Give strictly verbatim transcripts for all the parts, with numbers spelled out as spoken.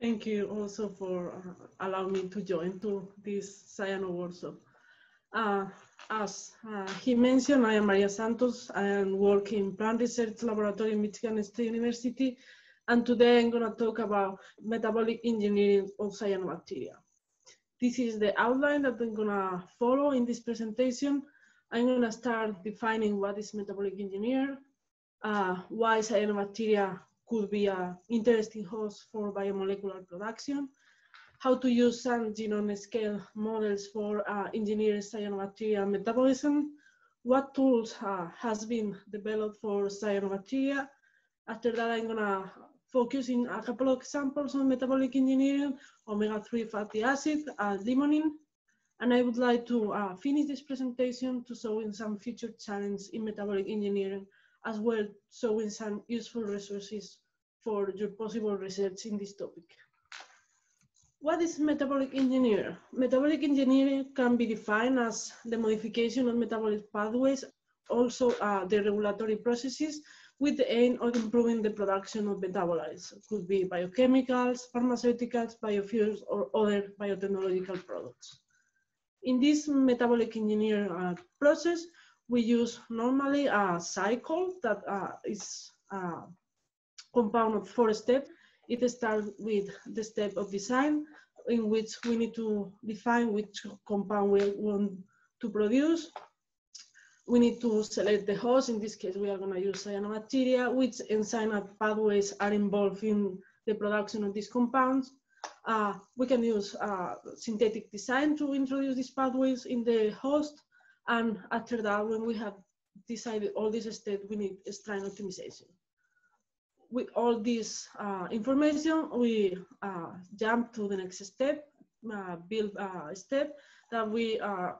Thank you also for uh, allowing me to join to this cyano workshop. Uh, as uh, he mentioned, I am Maria Santos. I am working in plant research laboratory in Michigan State University. And today I'm gonna talk about metabolic engineering of cyanobacteria. This is the outline that I'm gonna follow in this presentation. I'm gonna start defining what is metabolic engineering, uh, why cyanobacteria could be an interesting host for biomolecular production, how to use some genome scale models for uh, engineering cyanobacteria metabolism, what tools uh, has been developed for cyanobacteria. After that, I'm gonna focus in a couple of examples on metabolic engineering, omega three fatty acid, and limonene. And I would like to uh, finish this presentation to showing some future challenges in metabolic engineering, as well showing some useful resources for your possible research in this topic. What is metabolic engineering? Metabolic engineering can be defined as the modification of metabolic pathways, also uh, the regulatory processes, with the aim of improving the production of metabolites. It could be biochemicals, pharmaceuticals, biofuels, or other biotechnological products. In this metabolic engineering uh, process, we use normally a cycle that uh, is a compound of four steps. It starts with the step of design, in which we need to define which compound we want to produce. We need to select the host. In this case, we are gonna use cyanobacteria, which enzyme pathways are involved in the production of these compounds. Uh, we can use uh, synthetic design to introduce these pathways in the host. And after that, when we have decided all this step, we need strain optimization. With all this uh, information, we uh, jump to the next step, uh, build a step that we uh,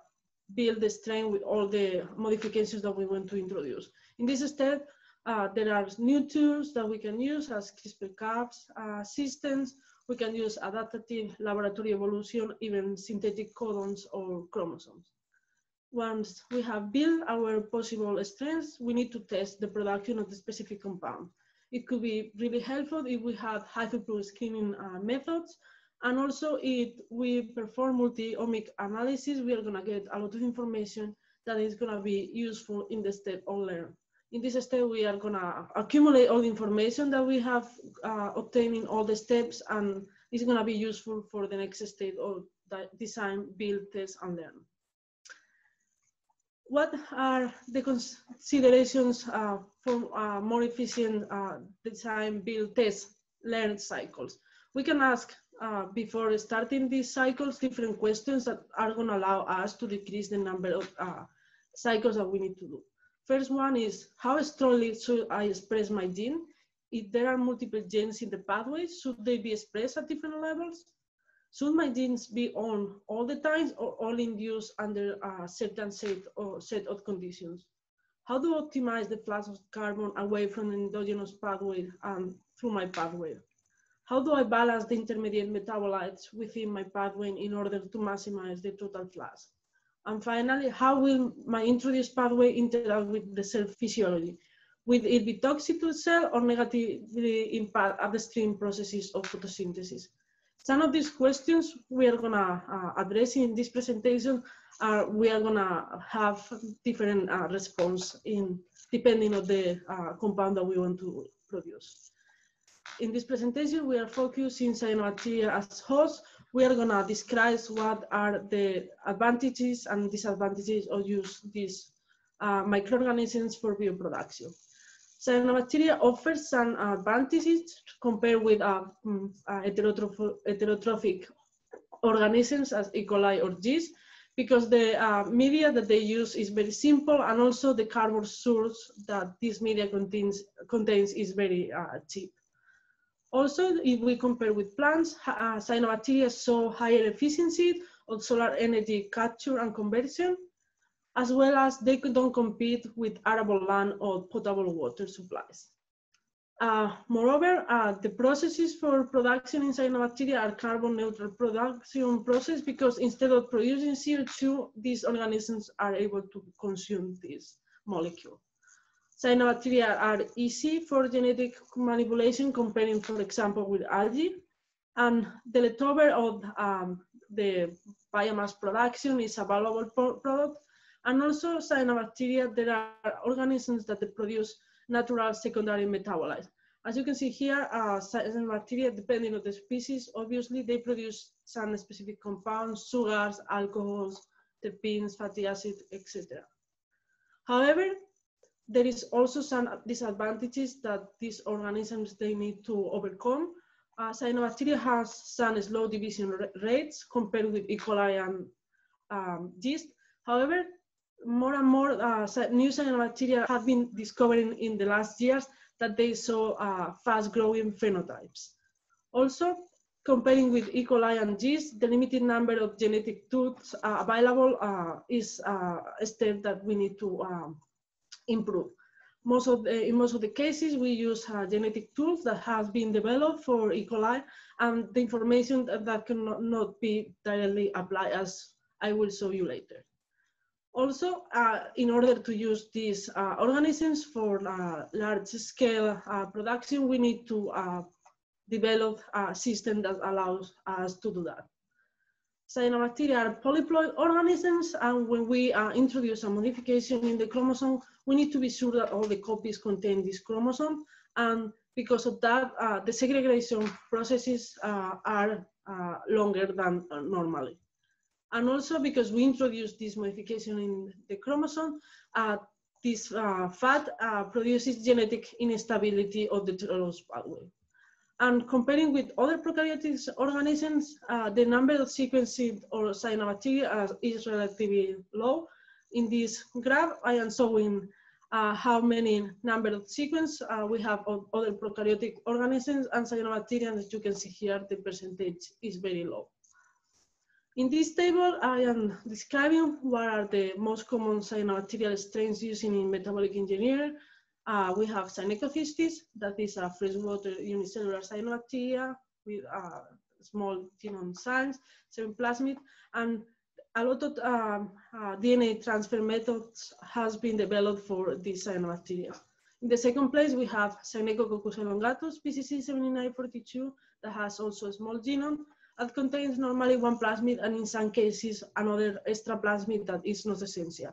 build the strain with all the modifications that we want to introduce. In this step, uh, there are new tools that we can use as CRISPR-Cas uh, systems. We can use adaptive laboratory evolution, even synthetic codons or chromosomes. Once we have built our possible strains, we need to test the production of the specific compound. It could be really helpful if we have high throughput screening uh, methods. And also, if we perform multi-omic analysis, we are gonna get a lot of information that is gonna be useful in the step of learn. In this step, we are gonna accumulate all the information that we have uh, obtained in all the steps, and it's gonna be useful for the next step of design, build, test, and learn. What are the considerations uh, for uh, more efficient uh, design, build, test, learn cycles? We can ask, Uh, before starting these cycles, different questions that are going to allow us to decrease the number of uh, cycles that we need to do. First one is, how strongly should I express my gene? If there are multiple genes in the pathway, should they be expressed at different levels? Should my genes be on all the times or only in use under a certain set, or set of conditions? How do I optimize the flux of carbon away from the endogenous pathway and through my pathway? How do I balance the intermediate metabolites within my pathway in order to maximize the total flux? And finally, how will my introduced pathway interact with the cell physiology? Will it be toxic to the cell or negatively impact upstream processes of photosynthesis? Some of these questions we are gonna uh, address in this presentation are we are gonna have different uh, response in depending on the uh, compound that we want to produce. In this presentation, we are focusing on cyanobacteria as hosts. We are gonna describe what are the advantages and disadvantages of use these uh, microorganisms for bioproduction. Cyanobacteria offers some advantages compared with uh, uh, heterotroph heterotrophic organisms as E. coli or yeast, because the uh, media that they use is very simple, and also the carbon source that this media contains, contains is very uh, cheap. Also, if we compare with plants, uh, cyanobacteria show higher efficiency of solar energy capture and conversion, as well as they don't compete with arable land or potable water supplies. Uh, moreover, uh, the processes for production in cyanobacteria are carbon neutral production process, because instead of producing C O two, these organisms are able to consume this molecule. Cyanobacteria are easy for genetic manipulation comparing, for example, with algae. And the leftover of um, the biomass production is a valuable product. And also cyanobacteria, there are organisms that they produce natural secondary metabolites. As you can see here, uh, cyanobacteria, depending on the species, obviously they produce some specific compounds, sugars, alcohols, terpenes, fatty acid, et cetera. However, there is also some disadvantages that these organisms they need to overcome. Uh, cyanobacteria has some slow division rates compared with E. coli and um, yeast. However, more and more uh, new cyanobacteria have been discovered in the last years that they show uh, fast-growing phenotypes. Also, comparing with E. coli and yeast, the limited number of genetic tools uh, available uh, is uh, a step that we need to um, improve. Most of the, in most of the cases, we use uh, genetic tools that have been developed for E. coli, and the information that, that cannot not be directly applied, as I will show you later. Also, uh, in order to use these uh, organisms for uh, large-scale uh, production, we need to uh, develop a system that allows us to do that. Cyanobacteria are polyploid organisms, and when we uh, introduce a modification in the chromosome, we need to be sure that all the copies contain this chromosome, and because of that, uh, the segregation processes uh, are uh, longer than uh, normally. And also because we introduce this modification in the chromosome, uh, this uh, fat uh, produces genetic instability of the telose pathway. And comparing with other prokaryotic organisms, uh, the number of sequenced or cyanobacteria is relatively low. In this graph, I am showing uh, how many number of sequences uh, we have of other prokaryotic organisms, and cyanobacteria, as you can see here, the percentage is very low. In this table, I am describing what are the most common cyanobacterial strains used in metabolic engineering. Uh, we have Synecocystis, that is a freshwater unicellular cyanobacteria with uh, small genome size, seven plasmid, and a lot of um, uh, D N A transfer methods has been developed for these cyanobacteria. In the second place, we have Synechococcus elongatus, P C C seven nine four two, that has also a small genome, that contains normally one plasmid and in some cases another extra plasmid that is not essential.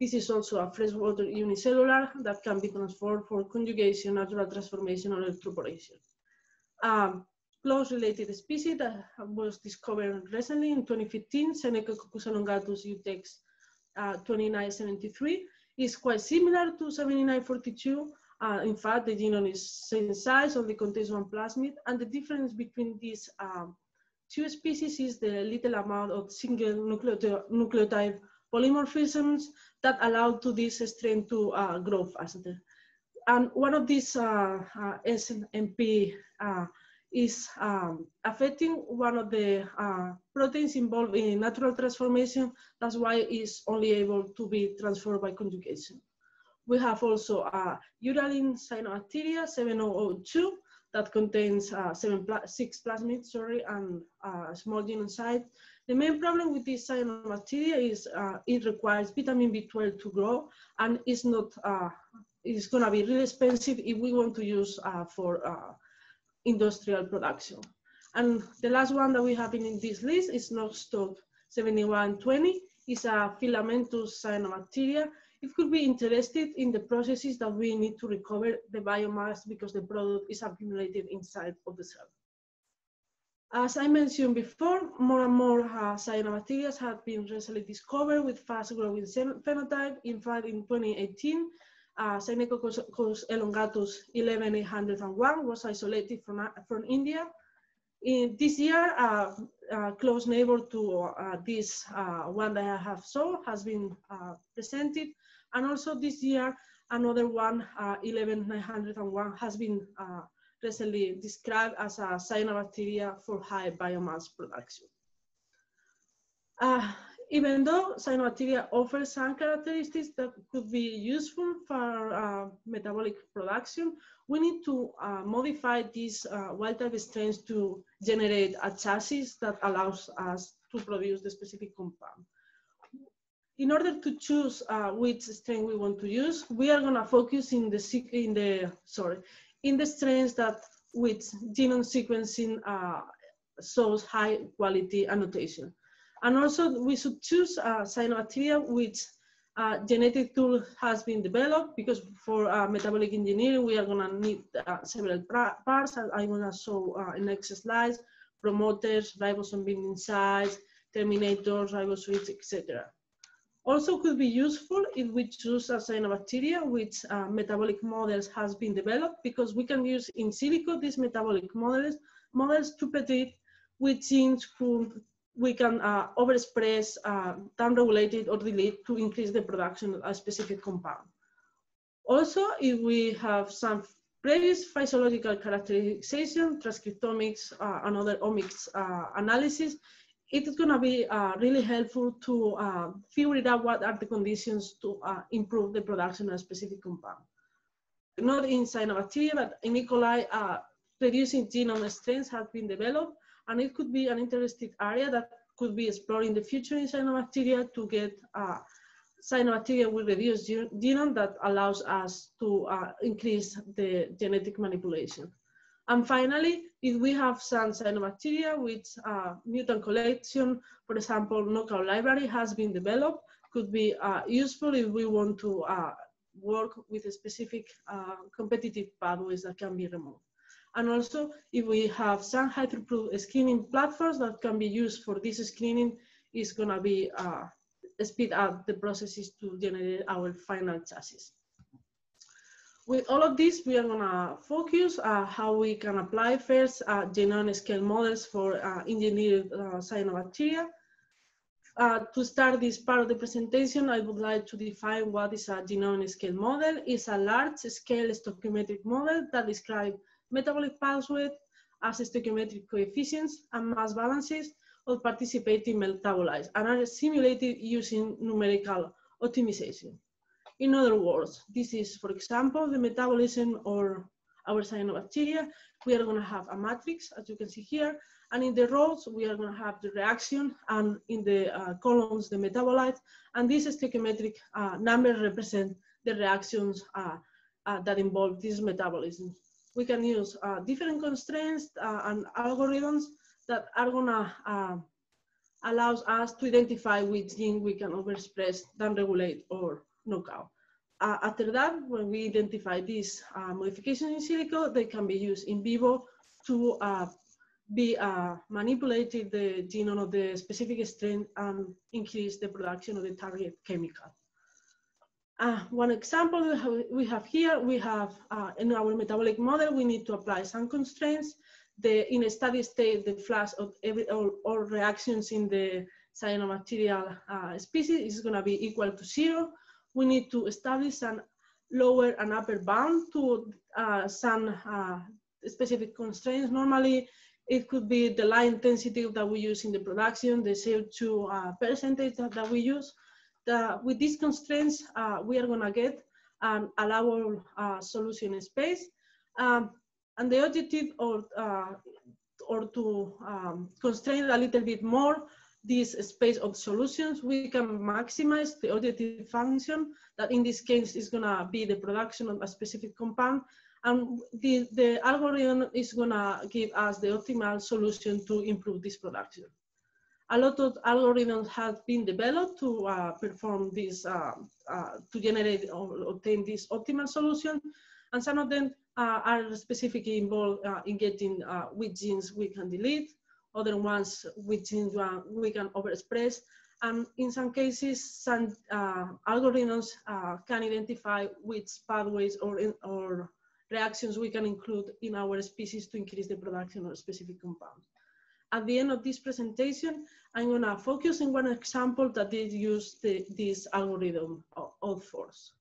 This is also a freshwater unicellular that can be transformed for conjugation, natural transformation, or electroporation. Um, close related species that was discovered recently in twenty fifteen, Synechococcus elongatus U TEX uh, twenty nine seventy three, is quite similar to seventy nine forty two. Uh, in fact, the genome is same size, only contains one plasmid, and the difference between these um, two species is the little amount of single nucleotide polymorphisms that allow to this strain to uh, grow faster. And one of these uh, uh, S N P uh, is um, affecting one of the uh, proteins involved in natural transformation. That's why it's only able to be transformed by conjugation. We have also uh, uralin cyanobacteria seven thousand two, that contains uh, seven pla six plasmids, sorry, and uh, small genome size. The main problem with this cyanobacteria is uh, it requires vitamin B twelve to grow, and it's not uh, it's going to be really expensive if we want to use uh, for uh, industrial production. And the last one that we have in this list is Nostoc seventy one twenty. It's a filamentous cyanobacteria. It could be interested in the processes that we need to recover the biomass because the product is accumulated inside of the cell. As I mentioned before, more and more uh, cyanobacteria have been recently discovered with fast-growing phenotype. In fact, in twenty eighteen, uh, Synechococcus elongatus eleven eight hundred one was isolated from, uh, from India. In this year, uh, a close neighbor to uh, this uh, one that I have shown has been uh, presented. And also this year, another one, uh, eleven nine hundred one, has been uh, recently described as a cyanobacteria for high biomass production. Uh, even though cyanobacteria offer some characteristics that could be useful for uh, metabolic production, we need to uh, modify these uh, wild-type strains to generate a chassis that allows us to produce the specific compound. In order to choose uh, which strain we want to use, we are going to focus in the, in the, sorry, in the strains that with genome sequencing uh, shows high quality annotation. And also we should choose uh, cyanobacteria which uh, genetic tool has been developed, because for uh, metabolic engineering we are gonna need uh, several parts. I'm gonna show uh, in next slides, promoters, ribosome binding sites, terminators, riboswitch, et cetera. Also could be useful if we choose a cyanobacteria which uh, metabolic models has been developed, because we can use in silico these metabolic models, models to predict which genes could we can uh, overexpress, uh, downregulate, or delete to increase the production of a specific compound. Also, if we have some previous physiological characterization, transcriptomics, uh, and other omics uh, analysis, it is going to be uh, really helpful to uh, figure out what are the conditions to uh, improve the production of a specific compound. Not in cyanobacteria, but in E. coli, uh, reducing genome strengths have been developed, and it could be an interesting area that could be explored in the future in cyanobacteria to get uh, cyanobacteria with reduced genome that allows us to uh, increase the genetic manipulation. And finally, if we have some cyanobacteria with uh, mutant collection, for example, knockout library has been developed, could be uh, useful if we want to uh, work with a specific uh, competitive pathways that can be removed. And also, if we have some high throughput screening platforms that can be used for this screening, is going to be uh, speed up the processes to generate our final chassis. With all of this, we are going to focus on uh, how we can apply first uh, genome scale models for uh, engineered uh, cyanobacteria. Uh, to start this part of the presentation, I would like to define what is a genome scale model. It's a large scale stoichiometric model that describes metabolic pathways as stoichiometric coefficients and mass balances of participating metabolites, and are simulated using numerical optimization. In other words, this is, for example, the metabolism or our cyanobacteria. We are going to have a matrix, as you can see here, and in the rows, we are going to have the reaction, and in the uh, columns, the metabolites, and these stoichiometric uh, numbers represent the reactions uh, uh, that involve this metabolism. We can use uh, different constraints uh, and algorithms that are gonna uh, allow us to identify which gene we can overexpress, downregulate, or knock out. Uh, after that, when we identify these uh, modifications in silico, they can be used in vivo to uh, be uh, manipulated the genome of the specific strain and increase the production of the target chemical. Uh, one example we have here, we have uh, in our metabolic model, we need to apply some constraints. The, in a steady state, the flux of every, all, all reactions in the cyanobacterial uh, species is going to be equal to zero. We need to establish an lower and upper bound to uh, some uh, specific constraints. Normally, it could be the light intensity that we use in the production, the C O two uh, percentage that, that we use. Uh, with these constraints, uh, we are going to get an allowable uh, solution space. Um, and the objective or, uh, or to um, constrain a little bit more this space of solutions, we can maximize the objective function that in this case is going to be the production of a specific compound. And the, the algorithm is going to give us the optimal solution to improve this production. A lot of algorithms have been developed to uh, perform this, uh, uh, to generate or obtain this optimal solution. And some of them uh, are specifically involved uh, in getting uh, which genes we can delete, other ones which genes we can overexpress. And in some cases, some uh, algorithms uh, can identify which pathways or, in, or reactions we can include in our species to increase the production of a specific compound. At the end of this presentation, I'm going to focus on one example that did use the, this algorithm of, of force.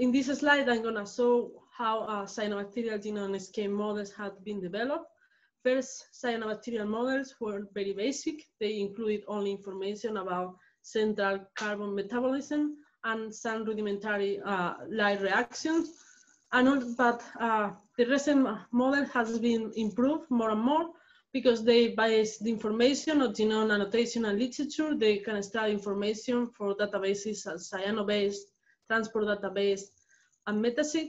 In this slide, I'm going to show how uh, cyanobacterial genome scale models have been developed. First, cyanobacterial models were very basic. They included only information about central carbon metabolism and some rudimentary uh, light reactions. And all, but uh, the recent model has been improved more and more, because they base the information of genome annotation and literature. They can study information for databases as Cyanobase, Transport Database, and MetaCyc.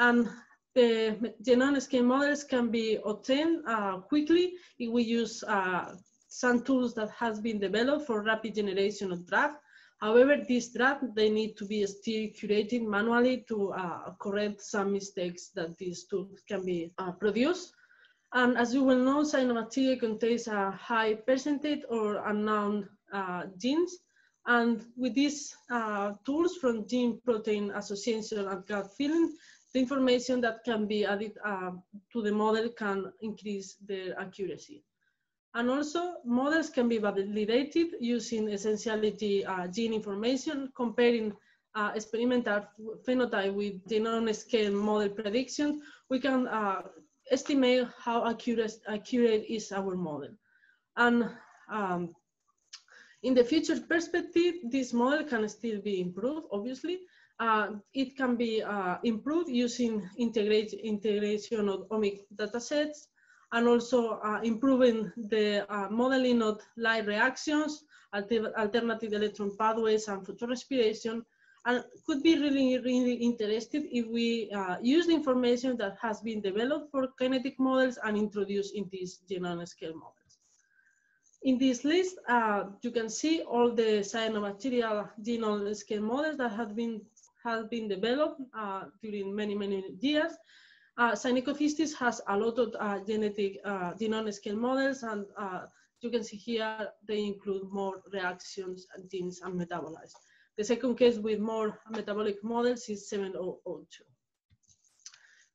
And the non-skin models can be obtained uh, quickly if we use uh, some tools that has been developed for rapid generation of draft. However, this draft, they need to be still curated manually to uh, correct some mistakes that these tools can be uh, produced. And as you will know, cyanobacteria contains a high percentage or unknown uh, genes. And with these uh, tools from gene protein association and gut feeling, the information that can be added uh, to the model can increase their accuracy. And also, models can be validated using essentiality uh, gene information, comparing uh, experimental phenotype with genome scale model prediction. We can uh, estimate how accurate, accurate is our model. And um, in the future perspective, this model can still be improved, obviously. Uh, it can be uh, improved using integrate, integration of omic datasets, and also uh, improving the uh, modeling of light reactions, alter alternative electron pathways, and photorespiration. And could be really, really interesting if we uh, use the information that has been developed for kinetic models and introduced in these genome scale models. In this list, uh, you can see all the cyanobacterial genome scale models that have been, have been developed uh, during many, many years. Uh, Cyanobacteria has a lot of uh, genetic uh, genome scale models, and uh, you can see here they include more reactions and genes and metabolites. The second case with more metabolic models is seven thousand two.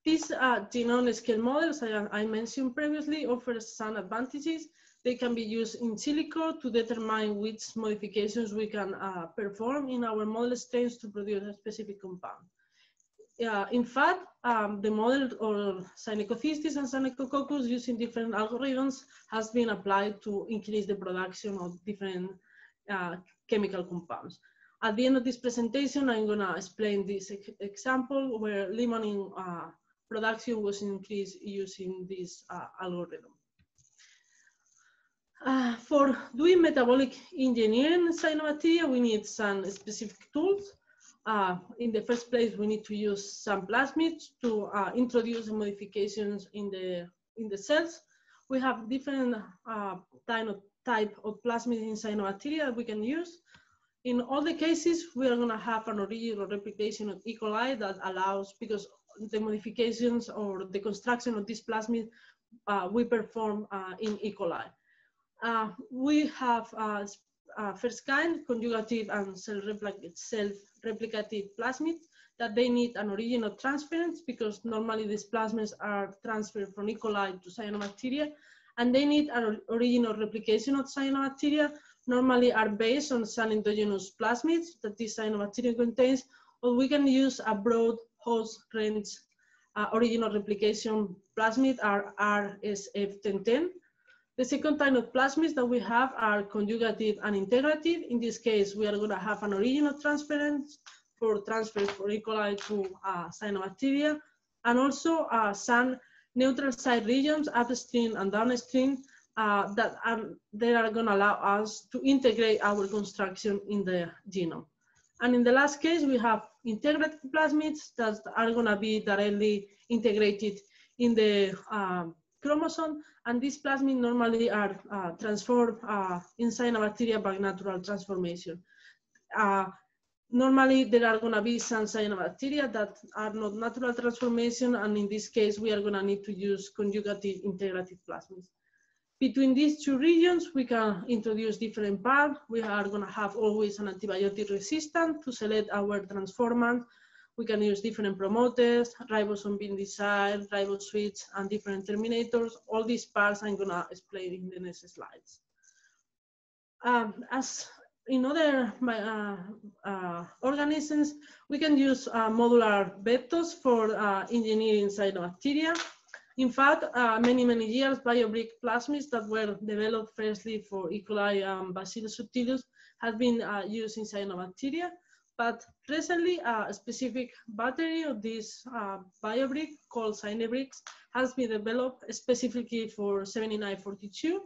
These uh, genome scale models I, I mentioned previously offer some advantages. They can be used in silico to determine which modifications we can uh, perform in our model strains to produce a specific compound. Uh, in fact, um, the model of Cyanobacteria and Cynechococcus using different algorithms has been applied to increase the production of different uh, chemical compounds. At the end of this presentation, I'm going to explain this e example where limonene uh, production was increased using this uh, algorithm. Uh, for doing metabolic engineering in cyanobacteria, we need some specific tools. Uh, in the first place, we need to use some plasmids to uh, introduce modifications in the, in the cells. We have different uh, type, of, type of plasmids in cyanobacteria that we can use. In all the cases, we are going to have an original replication of E. coli that allows, because the modifications or the construction of this plasmid uh, we perform uh, in E. coli. Uh, we have uh, Uh, first kind, conjugative and self-replicative self plasmids, that they need an original transference because normally these plasmids are transferred from E. coli to cyanobacteria, and they need an original replication of cyanobacteria, normally are based on some endogenous plasmids that this cyanobacteria contains, or we can use a broad host range uh, original replication plasmid, or R S F ten ten. The second type of plasmids that we have are conjugative and integrative. In this case, we are going to have an original transference for transfer for E. coli to uh, cyanobacteria, and also uh, some neutral site regions upstream and downstream uh, that are, they are going to allow us to integrate our construction in the genome. And in the last case, we have integrative plasmids that are going to be directly integrated in the uh, chromosome, and these plasmids normally are uh, transformed uh, in cyanobacteria by natural transformation. Uh, normally there are going to be some cyanobacteria that are not natural transformation, and in this case we are going to need to use conjugative integrative plasmids. Between these two regions we can introduce different paths. We are going to have always an antibiotic resistant to select our transformant. We can use different promoters, ribosome bindicide, riboswitch, and different terminators. All these parts I'm going to explain in the next slides. Um, as in other uh, uh, organisms, we can use uh, modular vectors for uh, engineering cyanobacteria. In fact, uh, many, many years, BioBrick plasmids that were developed firstly for E. coli and Bacillus subtilis have been uh, used in cyanobacteria. But recently, uh, a specific battery of this uh, BioBrick called Cinebricks has been developed specifically for seventy-nine forty-two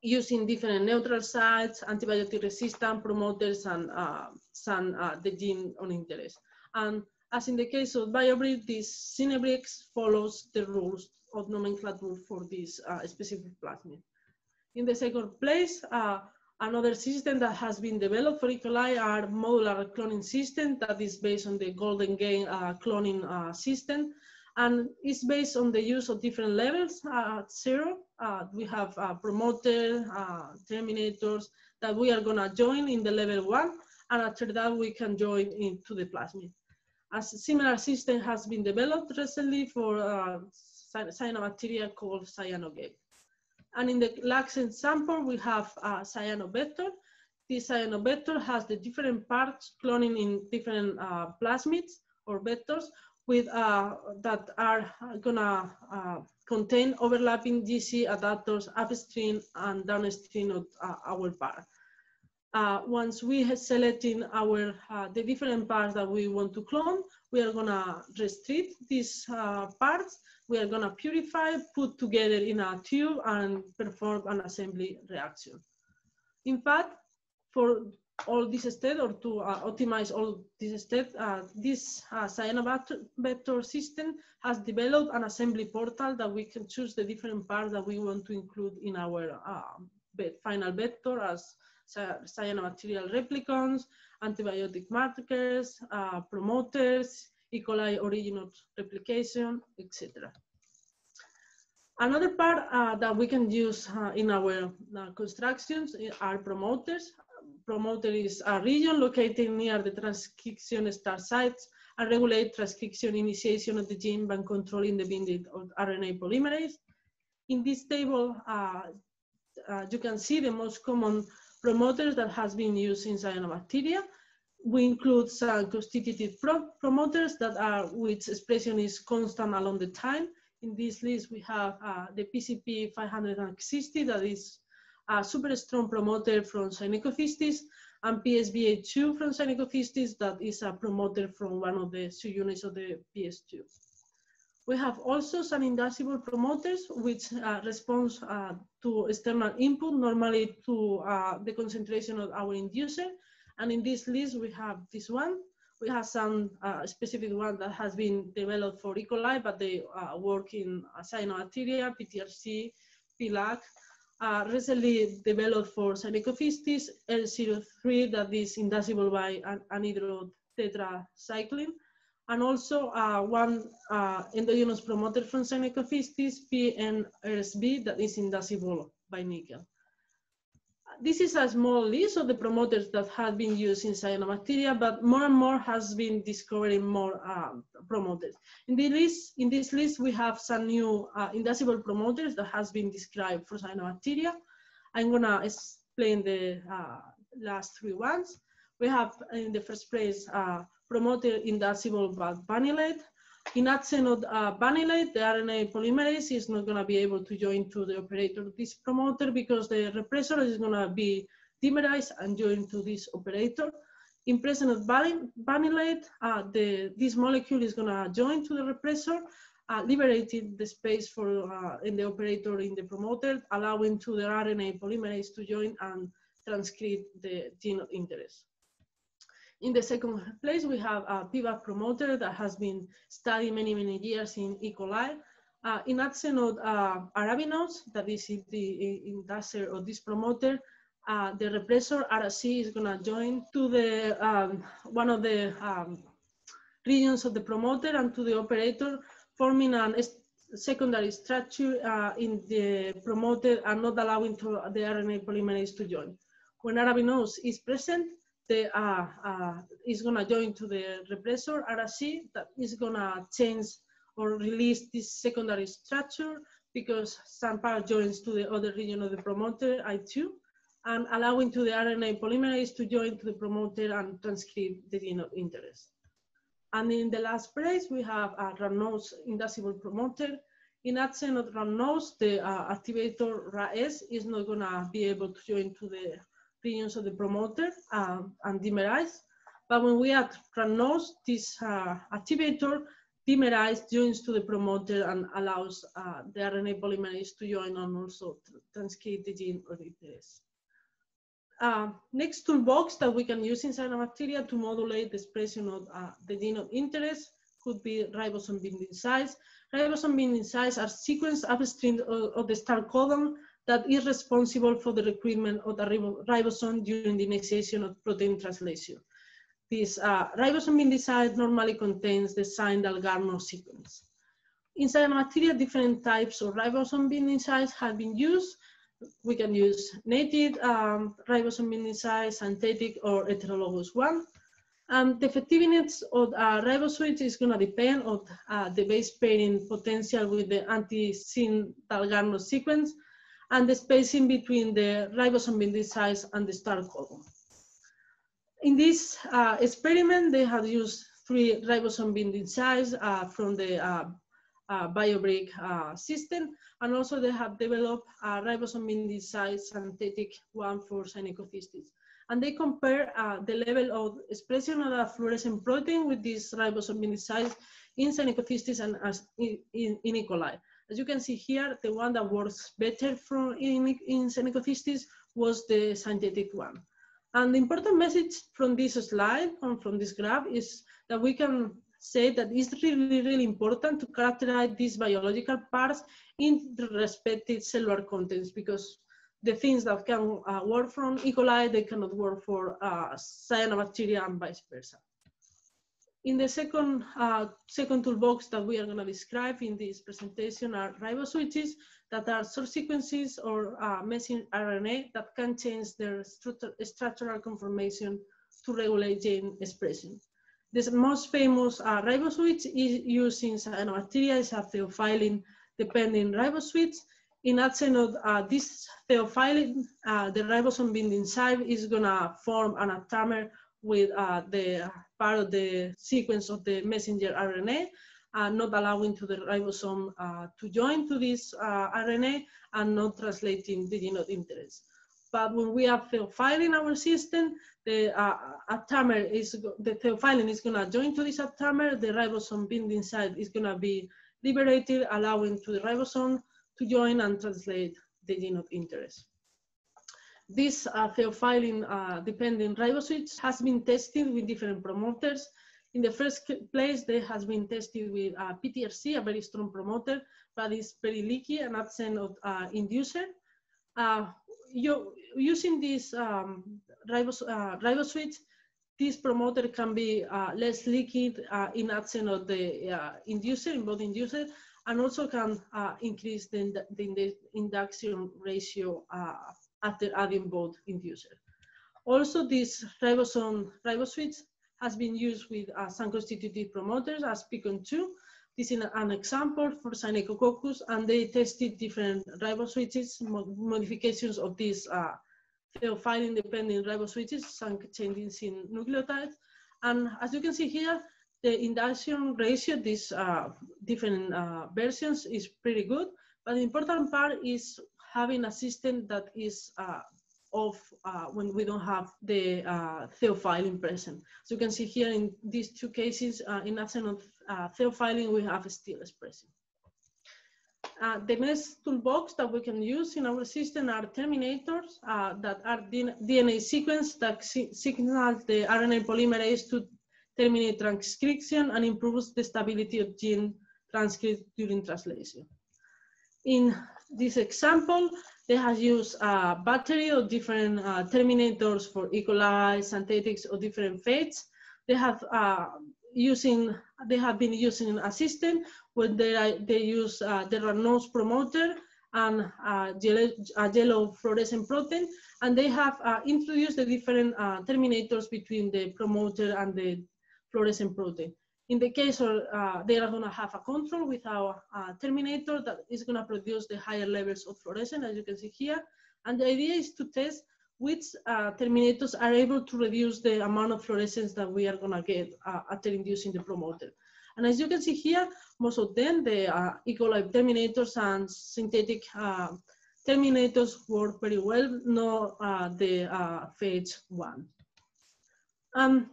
using different neutral sites, antibiotic resistant promoters, and uh, some uh, the gene on interest. And As in the case of BioBrick, this Cinebricks follows the rules of nomenclature for this uh, specific plasmid. In the second place, uh, another system that has been developed for E. coli are modular cloning system that is based on the Golden Gate uh, cloning uh, system, and is based on the use of different levels uh, at zero. Uh, we have uh, promoter, uh, terminators that we are gonna join in the level one, and after that we can join into the plasmid. A similar system has been developed recently for uh, cyanobacteria called cyanogate. And in the L A C sample, we have a cyano vector. This cyano vector has the different parts cloning in different uh, plasmids or vectors with, uh, that are gonna uh, contain overlapping G C adapters upstream and downstream of uh, our part. Uh, once we have selected our, uh, the different parts that we want to clone, we are gonna restrict these uh, parts, we are gonna purify, put together in a tube and perform an assembly reaction. In fact, for all these steps or to uh, optimize all these steps, uh, this uh, cyanobacter system has developed an assembly portal that we can choose the different parts that we want to include in our uh, final vector as cyanobacterial replicons, antibiotic markers, uh, promoters, E. coli origin of replication, et cetera. Another part uh, that we can use uh, in our uh, constructions are promoters. Promoter is a region located near the transcription start sites and regulate transcription initiation of the gene by controlling the binding of R N A polymerase. In this table, uh, uh, you can see the most common promoters that has been used in cyanobacteria. We include some constitutive pro promoters that are, which expression is constant along the time. In this list, we have uh, the P C P five sixty, that is a super strong promoter from Synechococcus, and P S B A two from Synechococcus, that is a promoter from one of the subunits of the P S two. We have also some inducible promoters which uh, respond uh, to external input, normally to uh, the concentration of our inducer. And in this list, we have this one. We have some uh, specific one that has been developed for E. coli, but they uh, work in uh, cyanobacteria, P T R C, P L A C, uh, recently developed for Synechococcus, L zero three, that is inducible by an anhydrous tetracycline, and also uh, one uh, endogenous promoter from Synechococcus, P N R S B, that is inducible by nickel. This is a small list of the promoters that have been used in cyanobacteria, but more and more has been discovering more uh, promoters. In this, list, in this list, we have some new uh, inducible promoters that has been described for cyanobacteria. I'm gonna explain the uh, last three ones. We have in the first place, uh, promoter inducible by vanillate. In absence of uh, vanillate, the R N A polymerase is not going to be able to join to the operator of this promoter because the repressor is going to be dimerized and joined to this operator. In presence of vanillate, uh, the, this molecule is going to join to the repressor, uh, liberating the space for uh, in the operator in the promoter, allowing to the R N A polymerase to join and transcript the gene of interest. In the second place, we have a P V A C promoter that has been studied many, many years in E. coli. Uh, in absence of uh, arabinose, that is the inducer of this promoter, uh, the repressor R A C is gonna join to the um, one of the um, regions of the promoter and to the operator, forming a secondary structure uh, in the promoter and not allowing to the R N A polymerase to join. When arabinose is present, The, uh, uh, is going to join to the repressor R A C that is going to change or release this secondary structure because some part joins to the other region of the promoter, I two, and allowing to the R N A polymerase to join to the promoter and transcript the gene of interest. And in the last place, we have a RANOS inducible promoter. In absence of RANOS, the uh, activator R A S is not going to be able to join to the regions of the promoter uh, and dimerize, but when we add RANOS, this uh, activator dimerize joins to the promoter and allows uh, the R N A polymerase to join and also transcript the gene of interest. Uh, next toolbox that we can use in cyanobacteria to modulate the expression of uh, the gene of interest could be ribosome binding sites. Ribosome binding sites are sequenced upstream of, of the start codon that is responsible for the recruitment of the ribosome during the initiation of protein translation. This uh, ribosome binding site normally contains the cyan-dalgarno sequence. In cyanobacteria, different types of ribosome binding sites have been used. We can use native um, ribosome binding sites, synthetic, or heterologous one. Um, the effectiveness of uh, ribosomes is going to depend on uh, the base pairing potential with the anti-syn-dalgarno sequence and the spacing between the ribosome binding sites and the start codon. In this uh, experiment, they have used three ribosome binding sites uh, from the uh, Uh, BioBrick uh, system, and also they have developed uh, ribosome binding site synthetic one for Synechococcus, and they compare uh, the level of expression of a fluorescent protein with this ribosome binding site in Synechococcus and as in, in, in E. coli. As you can see here, the one that works better from in, in Synechococcus was the synthetic one. And the important message from this slide and from this graph is that we can say that it's really, really important to characterize these biological parts in the respective cellular contents, because the things that can uh, work from E. coli, they cannot work for uh, cyanobacteria and vice versa. In the second, uh, second toolbox that we are going to describe in this presentation are riboswitches that are short sequences or uh, messing R N A that can change their structure, structural conformation to regulate gene expression. The most famous uh, riboswitch is used in cyanobacteria is a theophylline-dependent riboswitch. In absence of uh, this theophylline, uh, the ribosome binding site is going to form an aptamer with uh, the part of the sequence of the messenger R N A, uh, not allowing to the ribosome uh, to join to this uh, R N A and not translating the gene of interest. But when we have theophylline in our system, the uh, aptamer is the theophylline is going to join to this aptamer. The ribosome binding site is going to be liberated, allowing to the ribosome to join and translate the gene of interest. This uh, theophylline-dependent uh, riboswitch has been tested with different promoters. In the first place, they has been tested with uh, P T R C, a very strong promoter, but it's very leaky and absent of uh, inducer. Uh, You, using this um, ribos, uh, riboswitch, this promoter can be uh, less leaky uh, in absence of the uh, inducer, in both inducer, and also can uh, increase the, the induction ratio uh, after adding both inducer. Also, this ribosome riboswitch has been used with uh, some constitutive promoters as P C O N two. This is an example for Synechococcus, and they tested different riboswitches, modifications of these uh, theophylline-dependent riboswitches, some changes in nucleotides. And as you can see here, the induction ratio, these uh, different uh, versions, is pretty good. But the important part is having a system that is uh, off uh, when we don't have the uh, theophylline present. So you can see here in these two cases, uh, in absence of Uh, theophylline, we have still expression. Uh, the next toolbox that we can use in our system are terminators uh, that are D N A sequence that si signals the R N A polymerase to terminate transcription and improves the stability of gene transcript during translation. In this example, they have used a battery of different uh, terminators for E. coli, synthetics, or different fates. They have uh, using they have been using a system where they, they use uh, the RANOS promoter and uh, yellow, a yellow fluorescent protein, and they have uh, introduced the different uh, terminators between the promoter and the fluorescent protein. In the case of, uh, they are going to have a control with our uh, terminator that is going to produce the higher levels of fluorescence, as you can see here, and the idea is to test which uh, terminators are able to reduce the amount of fluorescence that we are going to get uh, after inducing the promoter. And as you can see here, most of them, the uh, E. coli terminators and synthetic uh, terminators work very well, not uh, the uh, phage one. Um,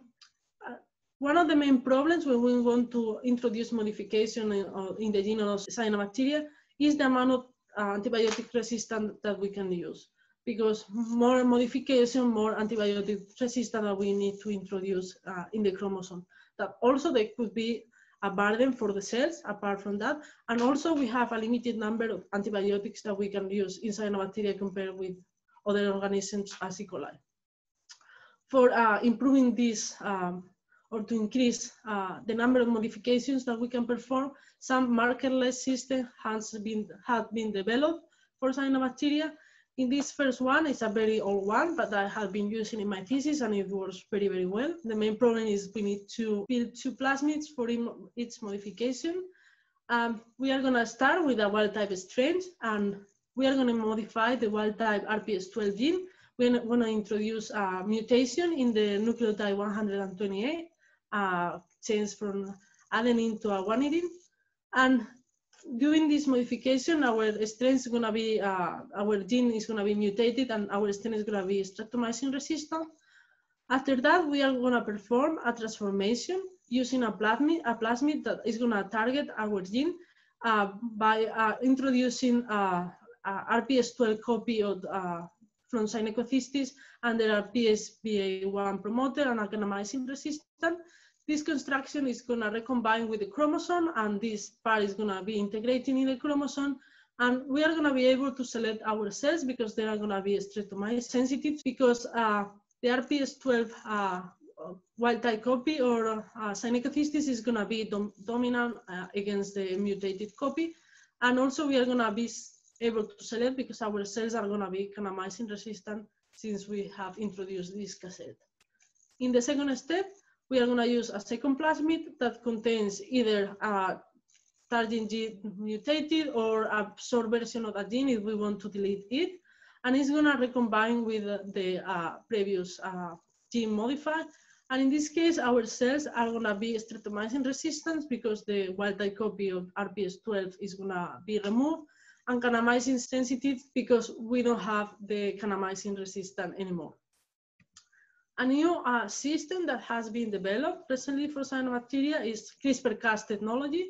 uh, one of the main problems when we want to introduce modification in, uh, in the genome of cyanobacteria is the amount of uh, antibiotic resistance that we can use. because more modification, more antibiotic resistance that we need to introduce uh, in the chromosome. That also they could be a burden for the cells apart from that. And also we have a limited number of antibiotics that we can use in cyanobacteria compared with other organisms as E. coli. For uh, improving this um, or to increase uh, the number of modifications that we can perform, some markerless system has been, have been developed for cyanobacteria. In this first one, it's a very old one, but I have been using in my thesis and it works very, very well. The main problem is we need to build two plasmids for each modification. Um, we are gonna start with a wild type strain and we are gonna modify the wild type R P S twelve gene. We're gonna introduce a mutation in the nucleotide one twenty-eight, uh, change from adenine to a guanidine. And during this modification, our strain is going to be, uh, our gene is going to be mutated and our strain is going to be streptomycin resistant. After that, we are going to perform a transformation using a plasmid, a plasmid that is going to target our gene uh, by uh, introducing uh, a R P S twelve copy of, uh, from Synecocystis and the R P S B A one promoter and acronomycin resistant. This construction is going to recombine with the chromosome and this part is going to be integrating in the chromosome. And we are going to be able to select our cells because they are going to be streptomycin sensitive because uh, the R P S twelve uh, wild type copy or uh, Synecocystis is going to be dom dominant uh, against the mutated copy. And also we are going to be able to select because our cells are going to be acronomycin resistant since we have introduced this cassette. In the second step, we are going to use a second plasmid that contains either a target gene mutated or a short version of a gene if we want to delete it. And it's going to recombine with the uh, previous uh, gene modified. And in this case, our cells are going to be streptomycin resistant because the wild type copy of R P S twelve is going to be removed, and cyanomycin sensitive because we don't have the cyanomycin resistant anymore. A new uh, system that has been developed recently for cyanobacteria is CRISPR-Cas technology.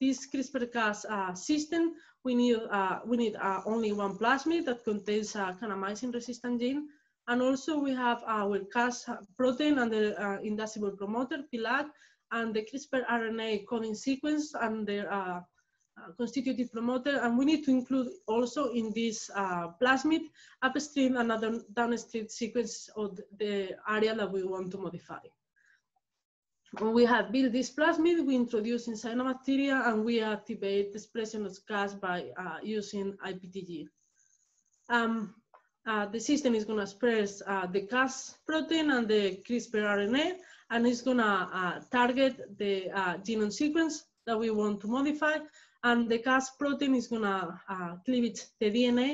This CRISPR-Cas uh, system, we need, uh, we need uh, only one plasmid that contains a cyanomycin-resistant gene. And also we have our Cas protein and the uh, inducible promoter, P L A C, and the CRISPR R N A coding sequence and their uh, Uh, constitutive promoter, and we need to include also in this uh, plasmid upstream and other downstream sequence of the area that we want to modify. When we have built this plasmid, we introduce in cyanobacteria and we activate the expression of Cas by uh, using I P T G. Um, uh, the system is going to express uh, the Cas protein and the CRISPR R N A, and it's going to uh, target the uh, genome sequence that we want to modify. And the Cas protein is going to uh, cleavage the D N A,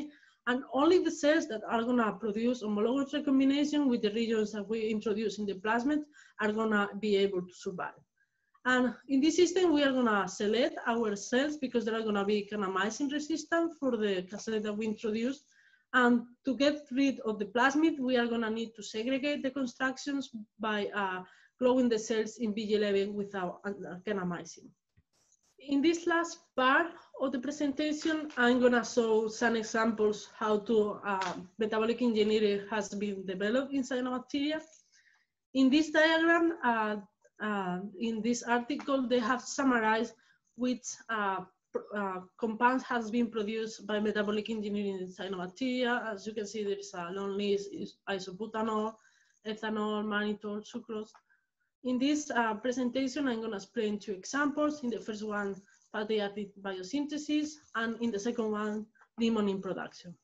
and only the cells that are going to produce homologous recombination with the regions that we introduce in the plasmid are going to be able to survive. And in this system, we are going to select our cells because they are going to be cyanomycin resistant for the cassette that we introduced. And to get rid of the plasmid, we are going to need to segregate the constructions by uh, growing the cells in B G eleven without cyanomycin. In this last part of the presentation, I'm going to show some examples how to uh, metabolic engineering has been developed in cyanobacteria. In this diagram, uh, uh, in this article, they have summarized which uh, uh, compounds has been produced by metabolic engineering in cyanobacteria. As you can see, there is a long list: isobutanol, ethanol, mannitol, sucrose. In this uh, presentation, I'm going to explain two examples. In the first one, fatty acid biosynthesis, and in the second one, limonene production.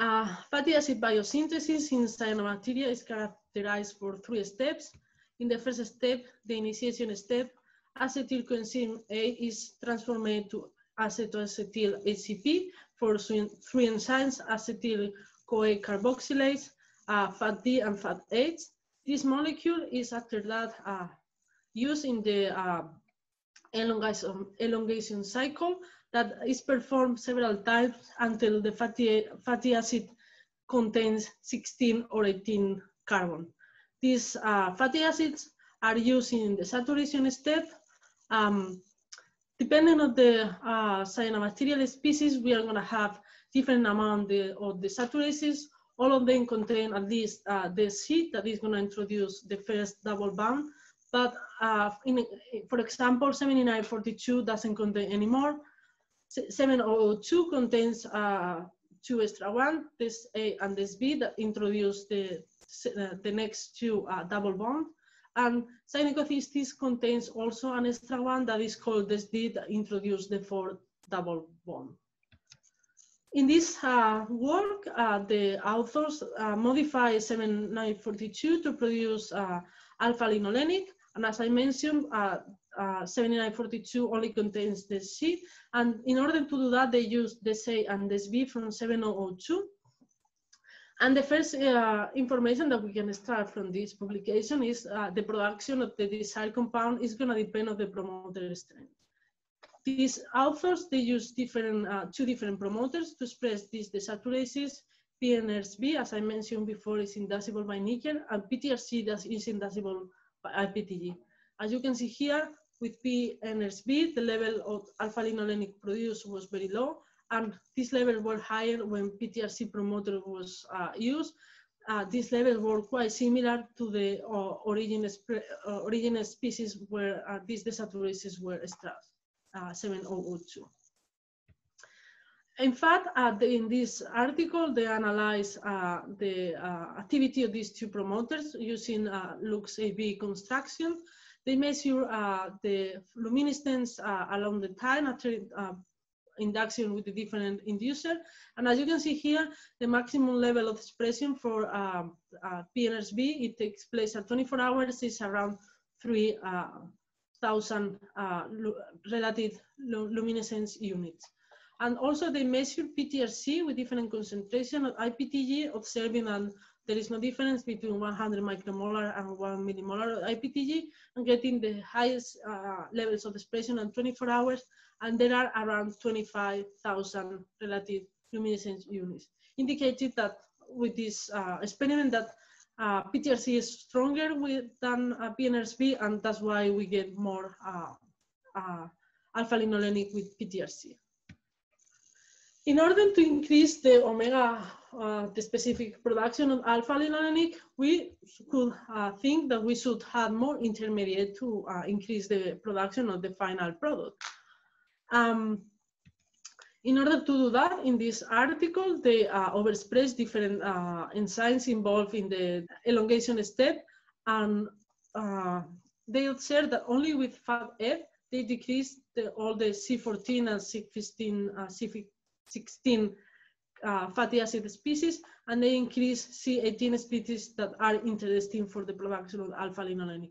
Uh, fatty acid biosynthesis in cyanobacteria is characterized for three steps. In the first step, the initiation step, acetyl coenzyme A is transformed to acetoacetyl A C P for three enzymes, acetyl-CoA carboxylase, uh, FAT D, and FAT H. This molecule is, after that, uh, used in the uh, elongation, elongation cycle that is performed several times until the fatty, fatty acid contains sixteen or eighteen carbon. These uh, fatty acids are used in the saturation step. Um, Depending on the uh, cyanobacterial species, we are going to have different amount of the saturases. All of them contain at least uh, the seed that is going to introduce the first double bond. But uh, in, for example, seventy-nine forty-two doesn't contain any more. seven oh oh two contains uh, two extra one, this A and this B, that introduce the, uh, the next two uh, double bond. And Cynecococcus contains also an extra one that is called this D that introduced the fourth double bond. In this uh, work, uh, the authors uh, modify seventy-nine forty-two to produce uh, alpha-linolenic, and as I mentioned, uh, uh, seventy-nine forty-two only contains the C, and in order to do that, they use this A and this B from seventy oh oh two. And the first uh, information that we can extract from this publication is uh, the production of the desired compound is going to depend on the promoter strength. These authors, they use different, uh, two different promoters to express these desaturases. P N R S B, as I mentioned before, is indicible by nickel, and P T R C that is indicible by I P T G. As you can see here, with P N R S B, the level of alpha-linolenic produced was very low, and these levels were higher when P T R C promoter was uh, used. Uh, these levels were quite similar to the uh, origin, uh, origin species where uh, these desaturases were extracted, uh, seventy oh oh two. In fact, uh, the, in this article, they analyze uh, the uh, activity of these two promoters using uh, Lux A B construction. They measure uh, the luminescence uh, along the time after uh, induction with the different inducer. And as you can see here, the maximum level of expression for um, uh, P N R S B, it takes place at twenty-four hours, is around three thousand uh, uh, relative luminescence units. And also they measure P T R C with different concentration of I P T G, observing that there is no difference between one hundred micromolar and one millimolar I P T G, and getting the highest uh, levels of expression at twenty-four hours, and there are around twenty-five thousand relative luminescence units, indicating that with this uh, experiment that uh, P T R C is stronger with, than uh, P N R S B, and that's why we get more uh, uh, alpha-linolenic with P T R C. In order to increase the omega, uh, the specific production of alpha-linolenic, we could uh, think that we should have more intermediate to uh, increase the production of the final product. Um, in order to do that, in this article, they uh, overexpress different uh, enzymes involved in the elongation step, and uh, they observed that only with F A B F, they decreased the, all the C fourteen and C fifteen, uh, C fifteen sixteen uh, fatty acid species, and they increase C eighteen species that are interesting for the production of alpha-linolenic.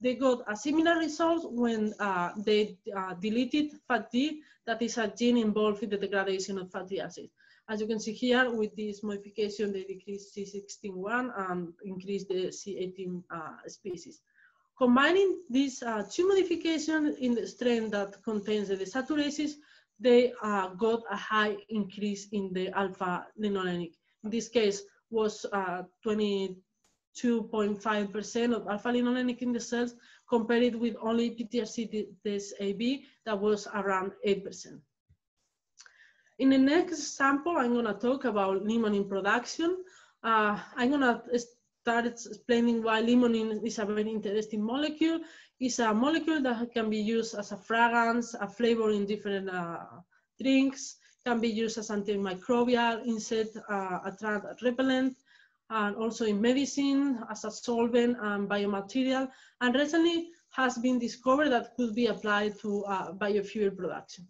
They got a similar result when uh, they uh, deleted F A T D, that is a gene involved in the degradation of fatty acid. As you can see here, with this modification, they decreased C sixteen one and increased the C eighteen uh, species. Combining these uh, two modifications in the strain that contains the desaturases, they uh, got a high increase in the alpha-linolenic. In this case, was twenty-two point five percent uh, of alpha-linolenic in the cells, compared with only P T R C this A B, that was around eight percent. In the next sample, I'm gonna talk about limonene production. Uh, I'm gonna start explaining why limonene is a very interesting molecule. It's a molecule that can be used as a fragrance, a flavor in different uh, drinks, can be used as antimicrobial, insect uh, attract repellent, and also in medicine, as a solvent and biomaterial, and recently has been discovered that could be applied to uh, biofuel production.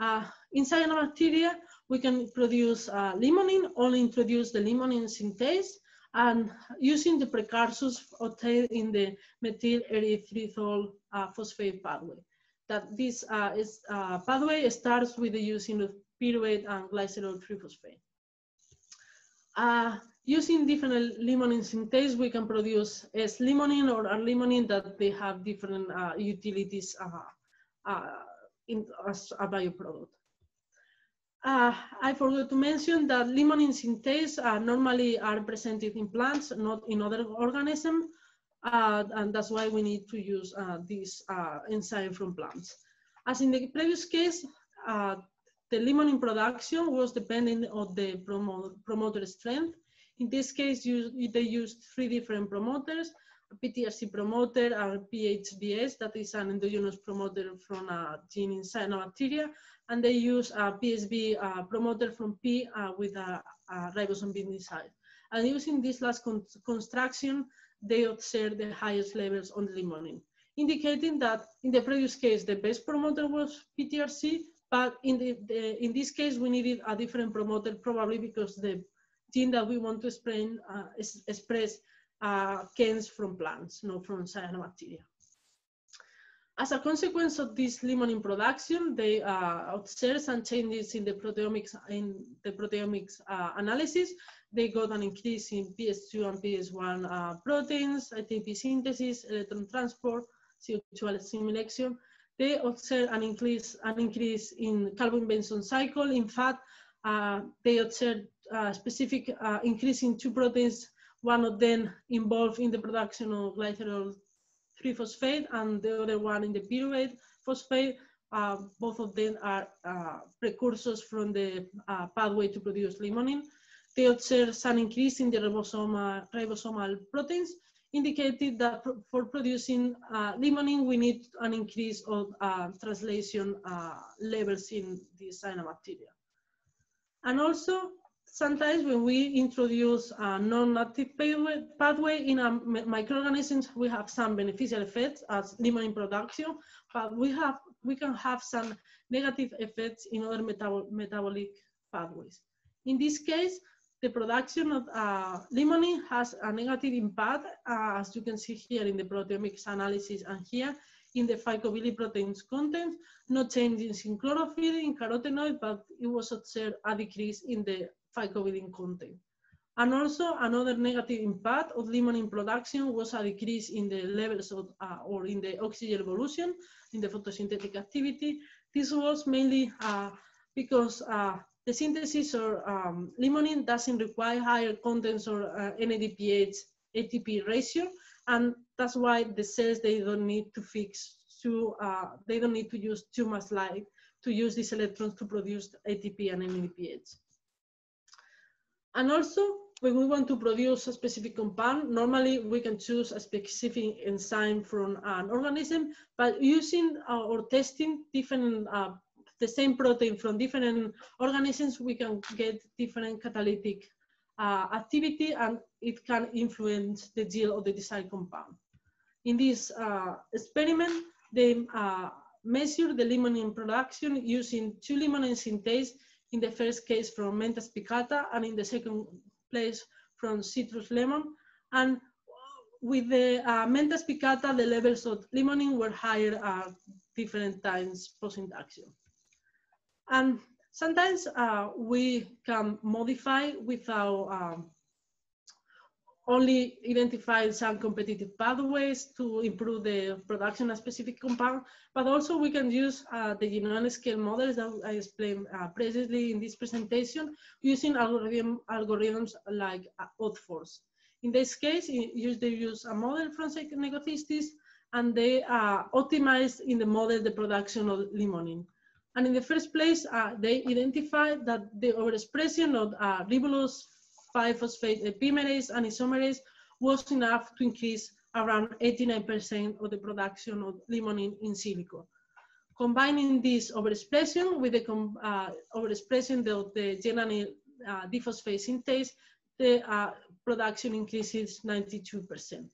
Uh, in cyanobacteria, we can produce uh, limonene, only introduce the limonene synthase, and using the precursors obtained in the methyl erythritol uh, phosphate pathway. That this uh, is, uh, pathway starts with the using of pyruvate and glycerol three phosphate. Uh, using different limonene synthase, we can produce S-limonene or R-limonene, that they have different uh, utilities uh, uh, in, as a bioproduct. Uh, I forgot to mention that limonene synthase uh, normally are presented in plants, not in other organisms, uh, and that's why we need to use uh, this uh, enzyme from plants. As in the previous case, uh, the limonene production was dependent on the promoter strength. In this case, you, they used three different promoters, a P T R C promoter, a P H B S, that is an endogenous promoter from a gene in cyanobacteria, and they use a P S B uh, promoter from P uh, with a, a ribosome binding site. And using this last con construction, they observed the highest levels on limonene, indicating that in the previous case, the best promoter was P T R C, but in, the, the, in this case, we needed a different promoter, probably because the gene that we want to explain, uh, is, express uh, comes from plants, not from cyanobacteria. As a consequence of this limonene production, they uh, observed some changes in the proteomics, in the proteomics uh, analysis. They got an increase in P S two and P S one uh, proteins, A T P synthesis, electron transport, C O two assimilation. They observed an increase, an increase in carbon-benson cycle. In fact, uh, they observed a specific uh, increase in two proteins, one of them involved in the production of glycerol three phosphate and the other one in the pyruvate phosphate. Uh, both of them are uh, precursors from the uh, pathway to produce limonene. They observed some increase in the ribosomal, ribosomal proteins, indicated that pr for producing uh, limonene, we need an increase of uh, translation uh, levels in the cyanobacteria. And also, sometimes when we introduce a non-active pathway in our microorganisms, we have some beneficial effects as limonene production, but we, have, we can have some negative effects in other metab metabolic pathways. In this case, the production of uh, limonene has a negative impact, uh, as you can see here in the proteomics analysis and here in the phycobilirubin proteins content, no changes in chlorophyll, in carotenoid, but it was observed a decrease in the phycobilin content. And also another negative impact of limonene production was a decrease in the levels of, uh, or in the oxygen evolution, in the photosynthetic activity. This was mainly uh, because uh, the synthesis or um, limonene doesn't require higher contents or uh, N A D P H A T P ratio, and that's why the cells, they don't need to fix too, uh, they don't need to use too much light to use these electrons to produce A T P and N A D P H. And also, when we want to produce a specific compound, normally we can choose a specific enzyme from an organism, but using uh, or testing different, uh, the same protein from different organisms, we can get different catalytic uh, activity, and it can influence the yield of the desired compound. In this uh, experiment, they uh, measured the limonene production using two limonene synthase, in the first case from mentha spicata, and in the second place from citrus lemon. And with the uh, mentha spicata, the levels of limonene were higher at different times post-induction. And sometimes uh, we can modify without um, only identify some competitive pathways to improve the production of specific compound, but also we can use uh, the genome scale models that I explained uh, previously in this presentation using algorithm, algorithms like O D F O R S. In this case, they use a model from Synecococcistis, and they uh, optimized in the model the production of limonene. And in the first place, uh, they identified that the overexpression of uh, ribulose five phosphate epimerase and isomerase was enough to increase around eighty-nine percent of the production of limonene in silico. Combining this overexpression with the uh, overexpression of the genane uh, diphosphate synthase, the uh, production increases ninety-two percent.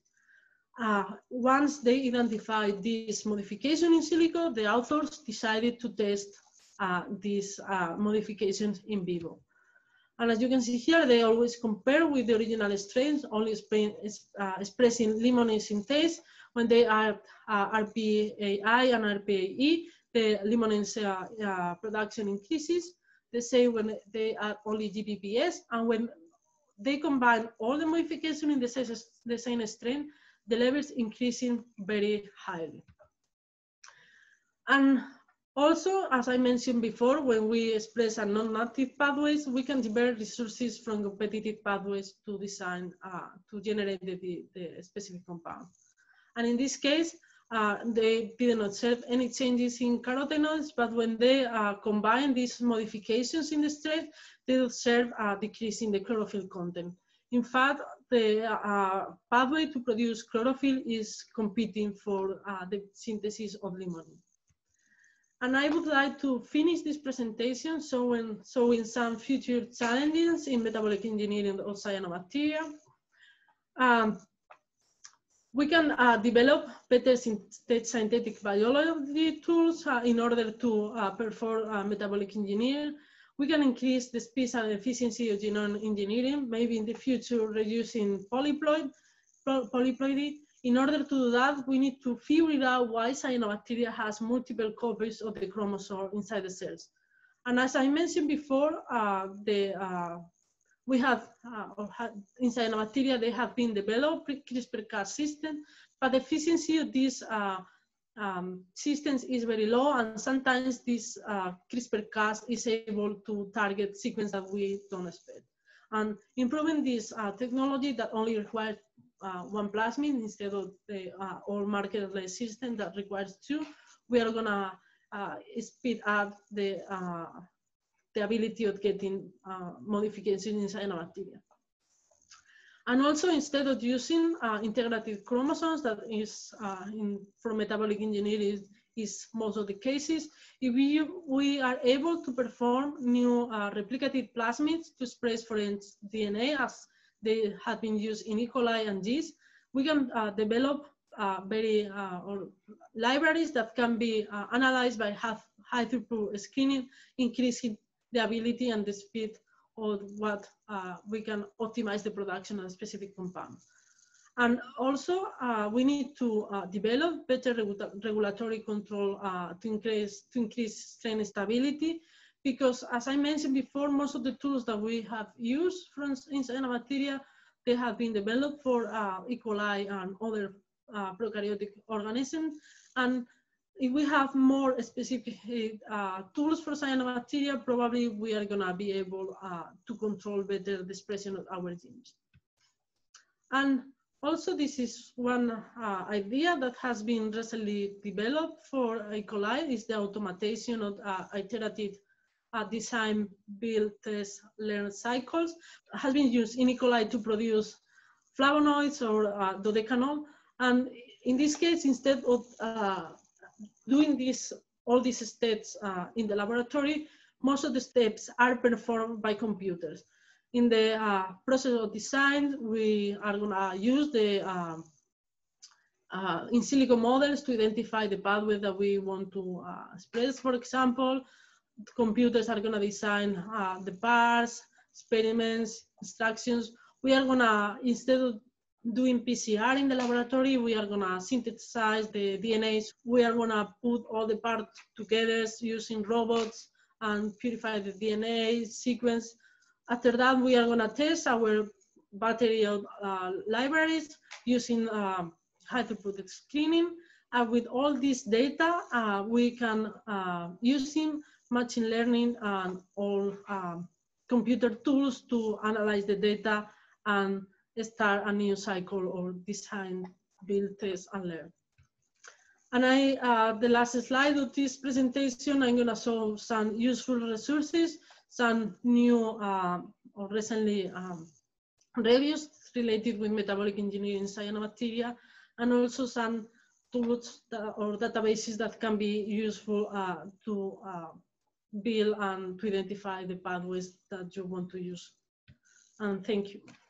Uh, once they identified this modification in silico, the authors decided to test uh, these uh, modifications in vivo. And as you can see here, they always compare with the original strains, only explain, uh, expressing limonene synthase. When they are uh, R P A I and R P A E, the limonene uh, uh, production increases. They say when they are only G P P S, and when they combine all the modifications in the same, the same strain, the levels increasing very highly. And also, as I mentioned before, when we express a non-active pathways, we can divert resources from competitive pathways to design, uh, to generate the, the specific compound. And in this case, Uh, they didn't observe any changes in carotenoids, but when they uh, combine these modifications in the stress, they observe a decrease in the chlorophyll content. In fact, the uh, pathway to produce chlorophyll is competing for uh, the synthesis of limonene. And I would like to finish this presentation showing, showing some future challenges in metabolic engineering of cyanobacteria. Um, we can uh, develop better synthetic biology tools uh, in order to uh, perform uh, metabolic engineering. We can increase the speed and efficiency of genome engineering, maybe in the future reducing polyploid, polyploidy. In order to do that, we need to figure out why cyanobacteria has multiple copies of the chromosome inside the cells. And as I mentioned before, uh, the, uh, we have, uh, or have, in cyanobacteria, they have been developed CRISPR-Cas system, but the efficiency of these uh, um, systems is very low, and sometimes this uh, CRISPR-Cas is able to target sequence that we don't expect. And improving this uh, technology that only requires Uh, one plasmid instead of the uh, all markerless system that requires two, we are gonna uh, speed up the uh, the ability of getting uh, modifications in cyanobacteria. And also, instead of using uh, integrated chromosomes, that is uh, in for metabolic engineering is, is most of the cases, if we we are able to perform new uh, replicative plasmids to express foreign D N A as they have been used in E. coli and yeast, we can uh, develop uh, very uh, or libraries that can be uh, analyzed by high throughput screening, increasing the ability and the speed of what uh, we can optimize the production of a specific compound. And also, uh, we need to uh, develop better regu regulatory control uh, to increase to increase strain stability. Because, as I mentioned before, most of the tools that we have used from cyanobacteria, they have been developed for uh, E. coli and other uh, prokaryotic organisms. And if we have more specific uh, tools for cyanobacteria, probably we are going to be able uh, to control better the expression of our genes. And also, this is one uh, idea that has been recently developed for E. coli, is the automation of uh, iterative Uh, design, build, test, learn cycles, has been used in E. coli to produce flavonoids or uh, dodecanol. And in this case, instead of uh, doing this, all these steps uh, in the laboratory, most of the steps are performed by computers. In the uh, process of design, we are going to use the uh, uh, in silico models to identify the pathway that we want to uh, express, for example. Computers are going to design uh, the bars, experiments, instructions. We are going to, instead of doing P C R in the laboratory, we are going to synthesize the D N As. We are going to put all the parts together using robots and purify the D N A sequence. After that, we are going to test our battery of uh, libraries using uh, high-throughput screening. And with all this data, uh, we can uh, use them machine learning and all um, computer tools to analyze the data and start a new cycle or design, build, test, and learn. And I, uh, the last slide of this presentation, I'm gonna show some useful resources, some new uh, or recently um, reviews related with metabolic engineering in cyanobacteria, and also some tools that, or databases that can be useful uh, to uh, build and to identify the pathways that you want to use. And thank you.